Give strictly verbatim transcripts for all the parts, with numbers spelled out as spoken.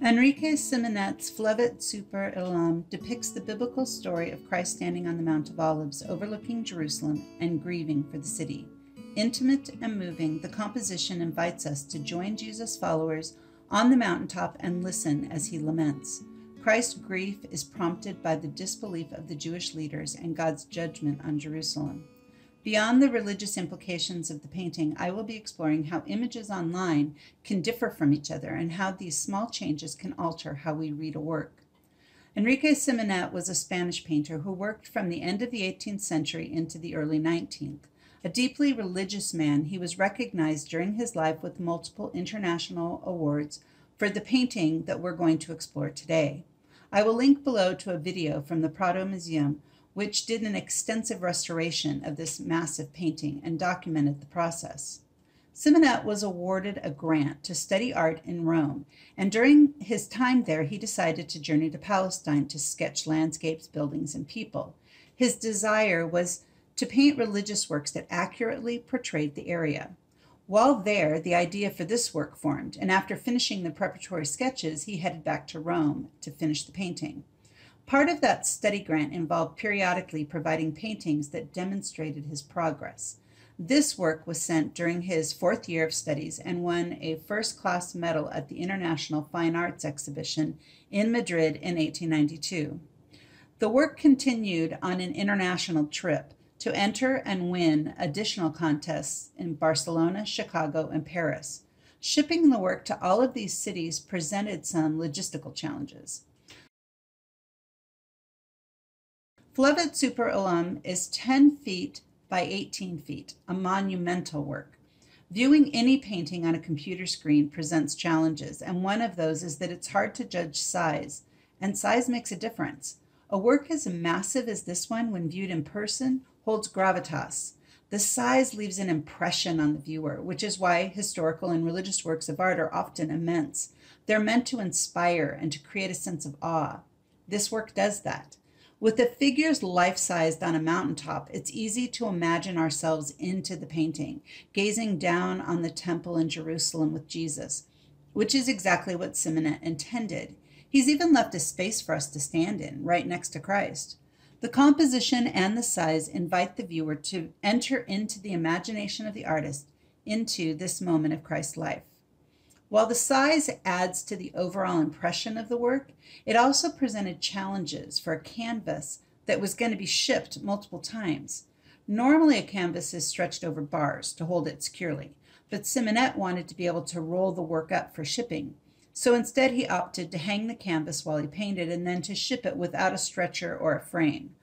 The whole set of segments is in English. Enrique Simonet's Flevit super illam depicts the biblical story of Christ standing on the Mount of Olives overlooking Jerusalem and grieving for the city. Intimate and moving, the composition invites us to join Jesus' followers on the mountaintop and listen as he laments. Christ's grief is prompted by the disbelief of the Jewish leaders and God's judgment on Jerusalem. Beyond the religious implications of the painting, I will be exploring how images online can differ from each other and how these small changes can alter how we read a work. Enrique Simonet was a Spanish painter who worked from the end of the eighteenth century into the early nineteenth. A deeply religious man, he was recognized during his life with multiple international awards for the painting that we're going to explore today. I will link below to a video from the Prado Museum, which did an extensive restoration of this massive painting and documented the process. Simonet was awarded a grant to study art in Rome, and during his time there, he decided to journey to Palestine to sketch landscapes, buildings, and people. His desire was to paint religious works that accurately portrayed the area. While there, the idea for this work formed, and after finishing the preparatory sketches, he headed back to Rome to finish the painting. Part of that study grant involved periodically providing paintings that demonstrated his progress. This work was sent during his fourth year of studies and won a first-class medal at the International Fine Arts Exhibition in Madrid in eighteen ninety-two. The work continued on an international trip to enter and win additional contests in Barcelona, Chicago, and Paris. Shipping the work to all of these cities presented some logistical challenges. Flevit super illam is ten feet by eighteen feet, a monumental work. Viewing any painting on a computer screen presents challenges, and one of those is that it's hard to judge size, and size makes a difference. A work as massive as this one, when viewed in person, holds gravitas. The size leaves an impression on the viewer, which is why historical and religious works of art are often immense. They're meant to inspire and to create a sense of awe. This work does that. With the figures life-sized on a mountaintop, it's easy to imagine ourselves into the painting, gazing down on the temple in Jerusalem with Jesus, which is exactly what Simonet intended. He's even left a space for us to stand in, right next to Christ. The composition and the size invite the viewer to enter into the imagination of the artist, into this moment of Christ's life. While the size adds to the overall impression of the work, it also presented challenges for a canvas that was going to be shipped multiple times. Normally, a canvas is stretched over bars to hold it securely, but Simonet wanted to be able to roll the work up for shipping. So instead, he opted to hang the canvas while he painted and then to ship it without a stretcher or a frame.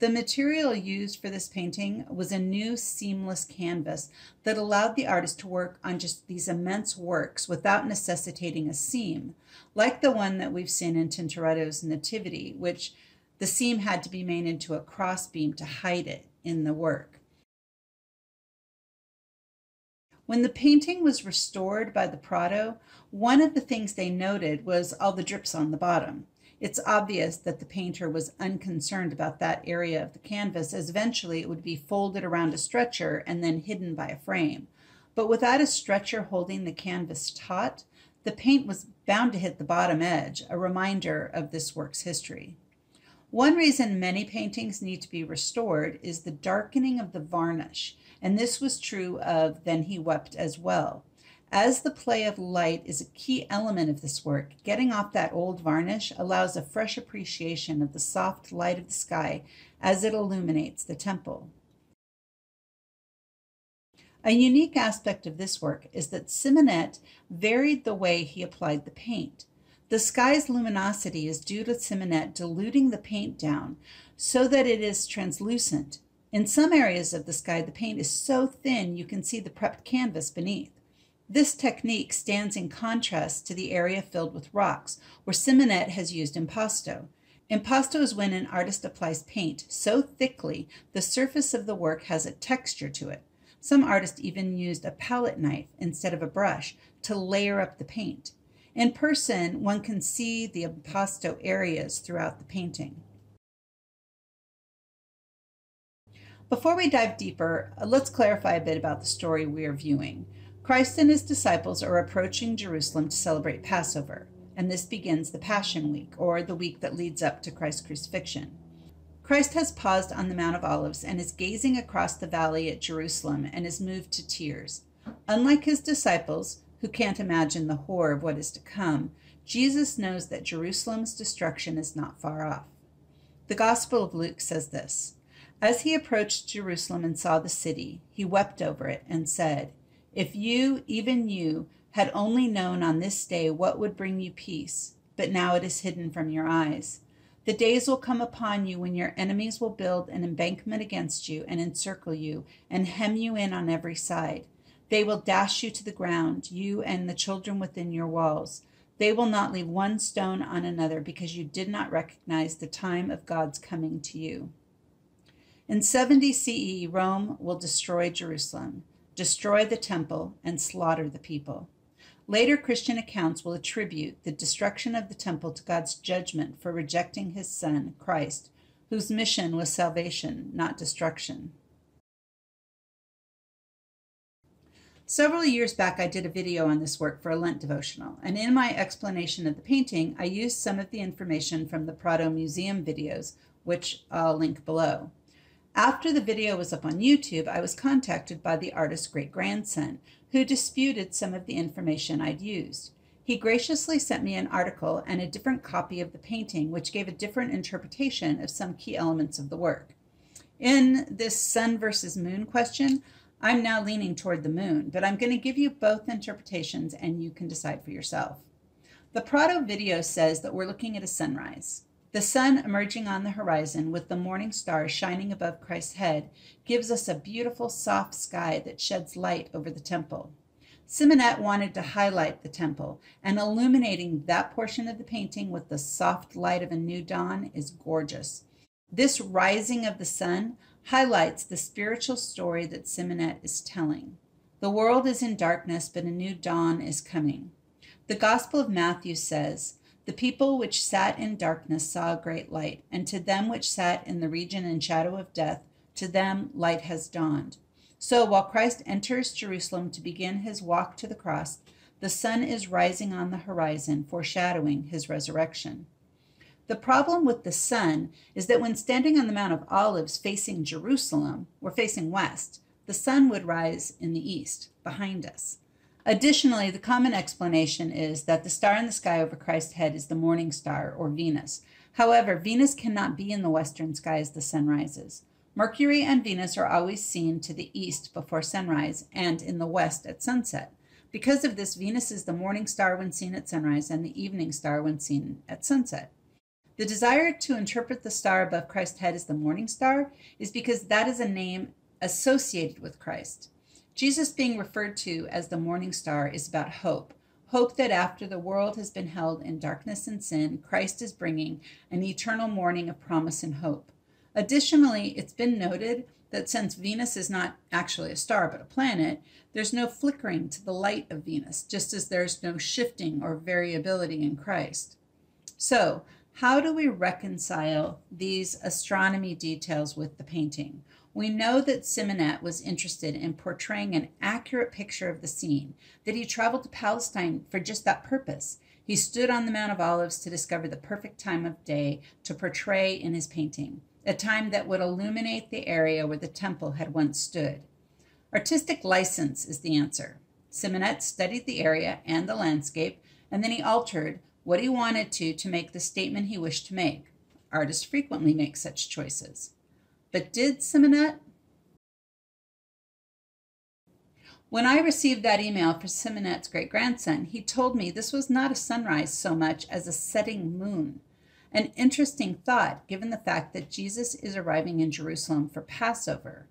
The material used for this painting was a new seamless canvas that allowed the artist to work on just these immense works without necessitating a seam, like the one that we've seen in Tintoretto's Nativity, which the seam had to be made into a crossbeam to hide it in the work. When the painting was restored by the Prado, one of the things they noted was all the drips on the bottom. It's obvious that the painter was unconcerned about that area of the canvas, as eventually it would be folded around a stretcher and then hidden by a frame. But without a stretcher holding the canvas taut, the paint was bound to hit the bottom edge, a reminder of this work's history. One reason many paintings need to be restored is the darkening of the varnish, and this was true of Then He Wept as well. As the play of light is a key element of this work, getting off that old varnish allows a fresh appreciation of the soft light of the sky as it illuminates the temple. A unique aspect of this work is that Simonet varied the way he applied the paint. The sky's luminosity is due to Simonet diluting the paint down so that it is translucent. In some areas of the sky, the paint is so thin you can see the prepped canvas beneath. This technique stands in contrast to the area filled with rocks, where Simonet has used impasto. Impasto is when an artist applies paint so thickly the surface of the work has a texture to it. Some artists even used a palette knife instead of a brush to layer up the paint. In person, one can see the impasto areas throughout the painting. Before we dive deeper, let's clarify a bit about the story we are viewing. Christ and his disciples are approaching Jerusalem to celebrate Passover. and this begins the Passion Week, or the week that leads up to Christ's crucifixion. Christ has paused on the Mount of Olives and is gazing across the valley at Jerusalem and is moved to tears. Unlike his disciples, who can't imagine the horror of what is to come, Jesus knows that Jerusalem's destruction is not far off. The Gospel of Luke says this: "As he approached Jerusalem and saw the city, he wept over it and said, 'If you, even you, had only known on this day what would bring you peace, but now it is hidden from your eyes. The days will come upon you when your enemies will build an embankment against you and encircle you and hem you in on every side. They will dash you to the ground, you and the children within your walls. They will not leave one stone on another because you did not recognize the time of God's coming to you.'" In seventy C E, Rome will destroy Jerusalem, destroy the temple, and slaughter the people. Later Christian accounts will attribute the destruction of the temple to God's judgment for rejecting his son, Christ, whose mission was salvation, not destruction. Several years back, I did a video on this work for a Lent devotional, and in my explanation of the painting, I used some of the information from the Prado Museum videos, which I'll link below. After the video was up on YouTube, I was contacted by the artist's great-grandson, who disputed some of the information I'd used. He graciously sent me an article and a different copy of the painting, which gave a different interpretation of some key elements of the work. In this sun versus moon question, I'm now leaning toward the moon, but I'm going to give you both interpretations and you can decide for yourself. The Prado video says that we're looking at a sunrise. The sun emerging on the horizon with the morning star shining above Christ's head gives us a beautiful soft sky that sheds light over the temple. Simonet wanted to highlight the temple, and illuminating that portion of the painting with the soft light of a new dawn is gorgeous. This rising of the sun highlights the spiritual story that Simonet is telling. The world is in darkness, but a new dawn is coming. The Gospel of Matthew says, "The people which sat in darkness saw a great light, and to them which sat in the region and shadow of death, to them light has dawned." So while Christ enters Jerusalem to begin his walk to the cross, the sun is rising on the horizon, foreshadowing his resurrection. The problem with the sun is that when standing on the Mount of Olives facing Jerusalem, we're facing west, the sun would rise in the east, behind us. Additionally, the common explanation is that the star in the sky over Christ's head is the morning star, or Venus. However, Venus cannot be in the western sky as the sun rises. Mercury and Venus are always seen to the east before sunrise and in the west at sunset. Because of this, Venus is the morning star when seen at sunrise and the evening star when seen at sunset. The desire to interpret the star above Christ's head as the morning star is because that is a name associated with Christ. Jesus being referred to as the morning star is about hope, hope that after the world has been held in darkness and sin, Christ is bringing an eternal morning of promise and hope. Additionally, it's been noted that since Venus is not actually a star but a planet, there's no flickering to the light of Venus, just as there's no shifting or variability in Christ. So, how do we reconcile these astronomy details with the painting? We know that Simonet was interested in portraying an accurate picture of the scene, that he traveled to Palestine for just that purpose. He stood on the Mount of Olives to discover the perfect time of day to portray in his painting, a time that would illuminate the area where the temple had once stood. Artistic license is the answer. Simonet studied the area and the landscape, and then he altered what he wanted to to make the statement he wished to make. Artists frequently make such choices. But did Simonet? When I received that email from Simonet's great-grandson, he told me this was not a sunrise so much as a setting moon. An interesting thought, given the fact that Jesus is arriving in Jerusalem for Passover.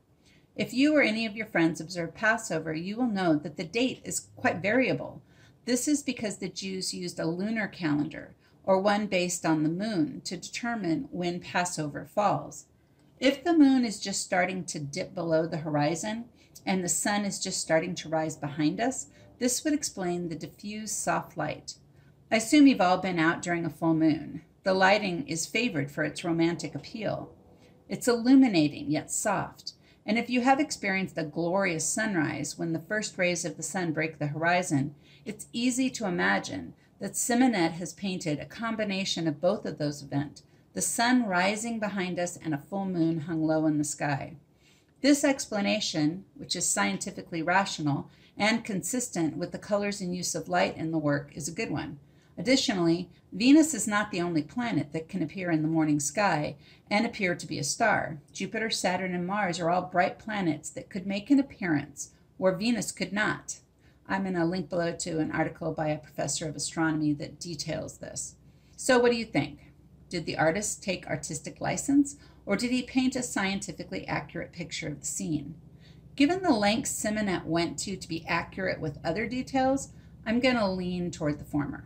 If you or any of your friends observe Passover, you will know that the date is quite variable. This is because the Jews used a lunar calendar, or one based on the moon, to determine when Passover falls. If the moon is just starting to dip below the horizon, and the sun is just starting to rise behind us, this would explain the diffused soft light. I assume you've all been out during a full moon. The lighting is favored for its romantic appeal. It's illuminating, yet soft. And if you have experienced a glorious sunrise when the first rays of the sun break the horizon, it's easy to imagine that Simonet has painted a combination of both of those events, the sun rising behind us and a full moon hung low in the sky. This explanation, which is scientifically rational and consistent with the colors and use of light in the work, is a good one. Additionally, Venus is not the only planet that can appear in the morning sky and appear to be a star. Jupiter, Saturn, and Mars are all bright planets that could make an appearance where Venus could not. I'm going to link below to an article by a professor of astronomy that details this. So what do you think? Did the artist take artistic license, or did he paint a scientifically accurate picture of the scene? Given the lengths Simonet went to to be accurate with other details, I'm going to lean toward the former.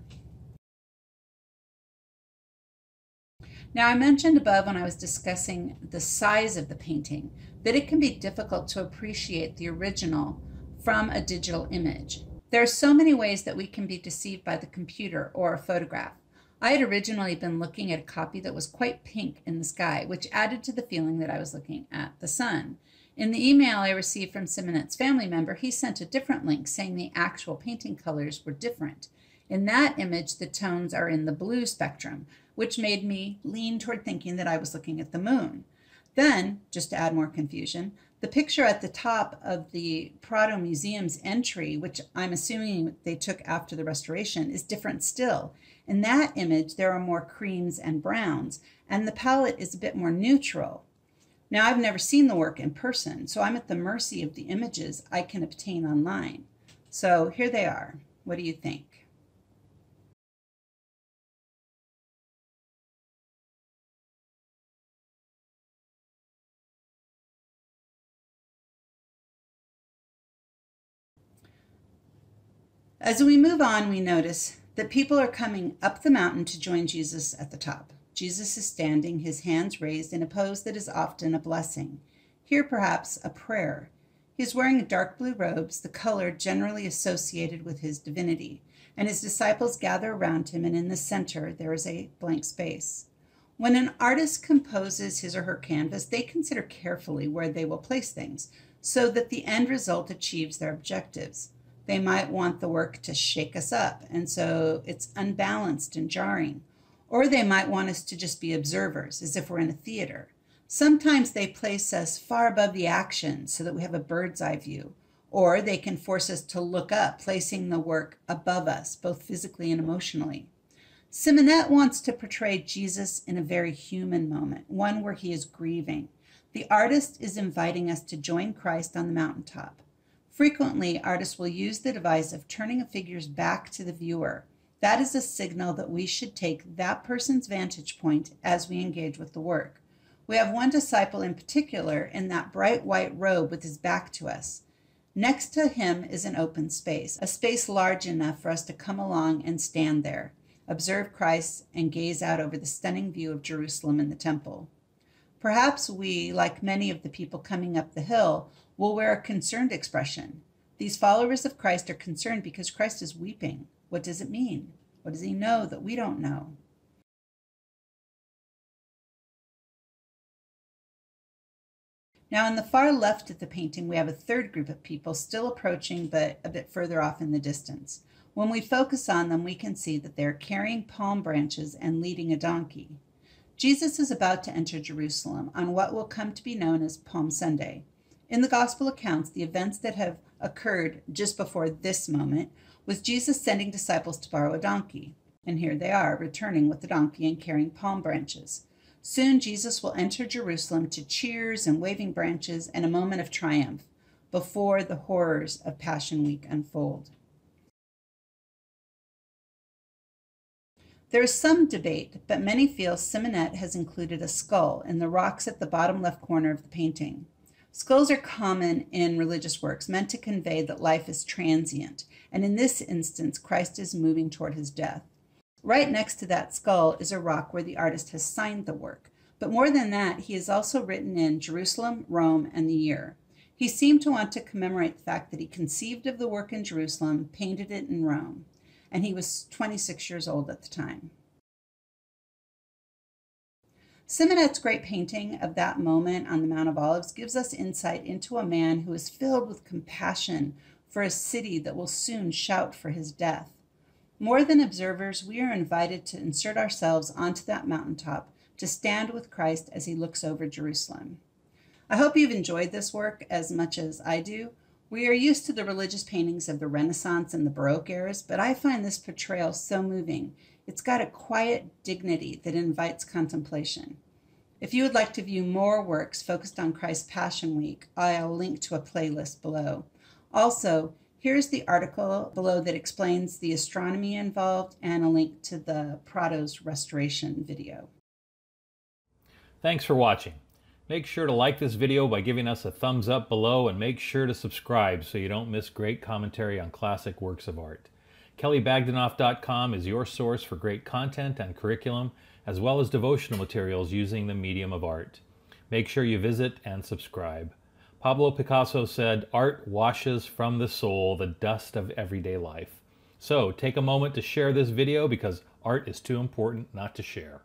Now, I mentioned above when I was discussing the size of the painting that it can be difficult to appreciate the original from a digital image. There are so many ways that we can be deceived by the computer or a photograph. I had originally been looking at a copy that was quite pink in the sky, which added to the feeling that I was looking at the sun. In the email I received from Simonet's family member, he sent a different link saying the actual painting colors were different. In that image, the tones are in the blue spectrum, which made me lean toward thinking that I was looking at the moon. Then, just to add more confusion, the picture at the top of the Prado Museum's entry, which I'm assuming they took after the restoration, is different still. In that image, there are more creams and browns, and the palette is a bit more neutral. Now, I've never seen the work in person, so I'm at the mercy of the images I can obtain online. So here they are. What do you think? As we move on, we notice that people are coming up the mountain to join Jesus at the top. Jesus is standing, his hands raised, in a pose that is often a blessing, here perhaps a prayer. He is wearing dark blue robes, the color generally associated with his divinity, and his disciples gather around him, and in the center there is a blank space. When an artist composes his or her canvas, they consider carefully where they will place things so that the end result achieves their objectives. They might want the work to shake us up, and so it's unbalanced and jarring. Or they might want us to just be observers, as if we're in a theater. Sometimes they place us far above the action so that we have a bird's eye view. Or they can force us to look up, placing the work above us, both physically and emotionally. Simonet wants to portray Jesus in a very human moment, one where he is grieving. The artist is inviting us to join Christ on the mountaintop. Frequently, artists will use the device of turning a figure's back to the viewer. That is a signal that we should take that person's vantage point as we engage with the work. We have one disciple in particular in that bright white robe with his back to us. Next to him is an open space, a space large enough for us to come along and stand there, observe Christ, and gaze out over the stunning view of Jerusalem and the temple. Perhaps we, like many of the people coming up the hill, will wear a concerned expression. These followers of Christ are concerned because Christ is weeping. What does it mean? What does he know that we don't know? Now, on the far left of the painting, we have a third group of people still approaching, but a bit further off in the distance. When we focus on them, we can see that they're carrying palm branches and leading a donkey. Jesus is about to enter Jerusalem on what will come to be known as Palm Sunday. In the Gospel accounts, the events that have occurred just before this moment was Jesus sending disciples to borrow a donkey. And here they are, returning with the donkey and carrying palm branches. Soon Jesus will enter Jerusalem to cheers and waving branches and a moment of triumph before the horrors of Passion Week unfold. There is some debate, but many feel Simonet has included a skull in the rocks at the bottom left corner of the painting. Skulls are common in religious works, meant to convey that life is transient, and in this instance, Christ is moving toward his death. Right next to that skull is a rock where the artist has signed the work, but more than that, he has also written in Jerusalem, Rome, and the year. He seemed to want to commemorate the fact that he conceived of the work in Jerusalem, painted it in Rome, and he was twenty-six years old at the time. Simonet's great painting of that moment on the Mount of Olives gives us insight into a man who is filled with compassion for a city that will soon shout for his death. More than observers, we are invited to insert ourselves onto that mountaintop to stand with Christ as he looks over Jerusalem. I hope you've enjoyed this work as much as I do. We are used to the religious paintings of the Renaissance and the Baroque eras, but I find this portrayal so moving. It's got a quiet dignity that invites contemplation. If you would like to view more works focused on Christ's Passion Week, I'll link to a playlist below. Also, here's the article below that explains the astronomy involved and a link to the Prado's restoration video. Thanks for watching. Make sure to like this video by giving us a thumbs up below, and make sure to subscribe so you don't miss great commentary on classic works of art. Kelly Bagdanoff dot com is your source for great content and curriculum, as well as devotional materials using the medium of art. Make sure you visit and subscribe. Pablo Picasso said, "Art washes from the soul the dust of everyday life." So take a moment to share this video, because art is too important not to share.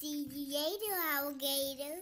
See you later, alligator.